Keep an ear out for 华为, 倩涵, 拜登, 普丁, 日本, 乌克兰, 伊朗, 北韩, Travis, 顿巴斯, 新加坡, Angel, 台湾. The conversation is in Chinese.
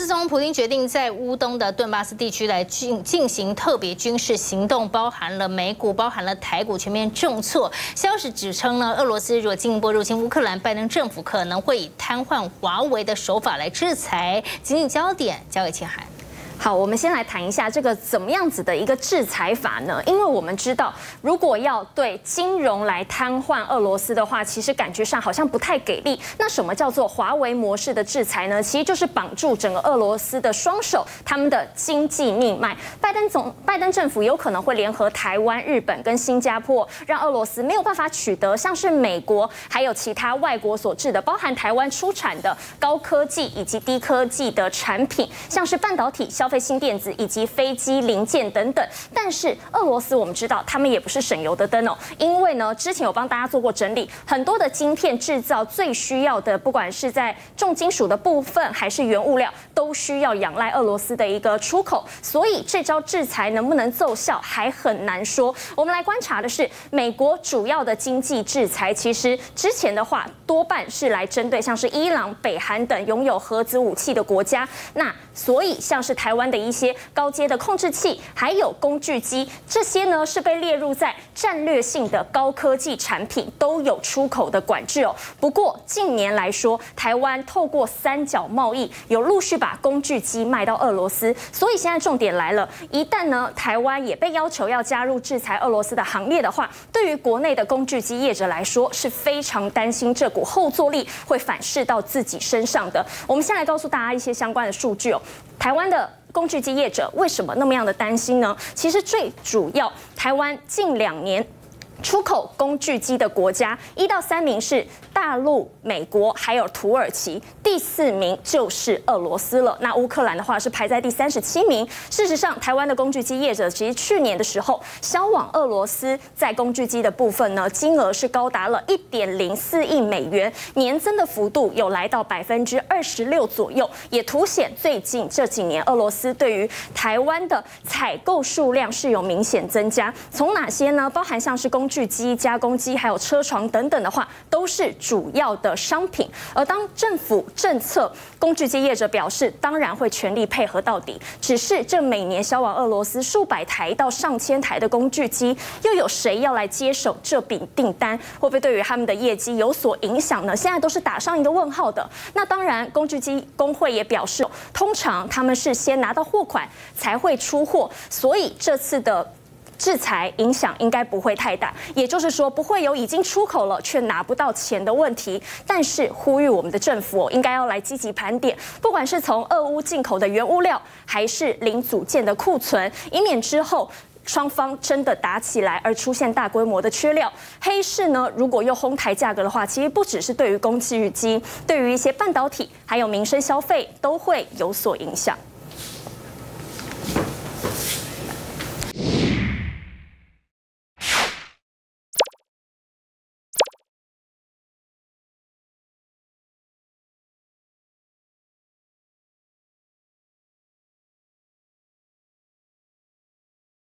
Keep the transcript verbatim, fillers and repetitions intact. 自从普丁决定在乌东的顿巴斯地区来进进行特别军事行动，包含了美股，包含了台股全面重挫。消息指称呢，俄罗斯如果进一步入侵乌克兰，拜登政府可能会以瘫痪华为的手法来制裁。紧紧焦点交给倩涵。 好，我们先来谈一下这个怎么样子的一个制裁法呢？因为我们知道，如果要对金融来瘫痪俄罗斯的话，其实感觉上好像不太给力。那什么叫做华为模式的制裁呢？其实就是绑住整个俄罗斯的双手，他们的经济命脉。拜登总拜登政府有可能会联合台湾、日本跟新加坡，让俄罗斯没有办法取得像是美国还有其他外国所制的，包含台湾出产的高科技以及低科技的产品，像是半导体消 飞新电子以及飞机零件等等，但是俄罗斯我们知道，他们也不是省油的灯哦。因为呢，之前有帮大家做过整理，很多的晶片制造最需要的，不管是在重金属的部分还是原物料，都需要仰赖俄罗斯的一个出口。所以这招制裁能不能奏效还很难说。我们来观察的是，美国主要的经济制裁，其实之前的话多半是来针对像是伊朗、北韩等拥有核子武器的国家。那所以像是台湾 的一些高阶的控制器，还有工具机，这些呢是被列入在战略性的高科技产品，都有出口的管制哦。不过近年来说，台湾透过三角贸易，有陆续把工具机卖到俄罗斯，所以现在重点来了，一旦呢台湾也被要求要加入制裁俄罗斯的行列的话，对于国内的工具机业者来说是非常担心这股后坐力会反噬到自己身上的。我们先来告诉大家一些相关的数据哦，台湾的 工具机业者为什么那么样的担心呢？其实最主要，台湾近两年 出口工具机的国家，一到三名是大陆、美国，还有土耳其，第四名就是俄罗斯了。那乌克兰的话是排在第三十七名。事实上，台湾的工具机业者其实去年的时候销往俄罗斯，在工具机的部分呢，金额是高达了一点零四亿美元，年增的幅度有来到百分之二十六左右，也凸显最近这几年俄罗斯对于台湾的采购数量是有明显增加。从哪些呢？包含像是工 工具机、加工机，还有车床等等的话，都是主要的商品。而当政府政策，工具机业者表示，当然会全力配合到底。只是这每年销往俄罗斯数百台到上千台的工具机，又有谁要来接手这笔订单？会不会对于他们的业绩有所影响呢？现在都是打上一个问号的。那当然，工具机工会也表示，通常他们是先拿到货款才会出货，所以这次的 制裁影响应该不会太大，也就是说不会有已经出口了却拿不到钱的问题。但是呼吁我们的政府哦，应该要来积极盘点，不管是从俄乌进口的原物料，还是零组件的库存，以免之后 双方真的打起来，而出现大规模的缺料。黑市呢，如果又哄抬价格的话，其实不只是对于工具机，对于一些半导体，还有民生消费都会有所影响。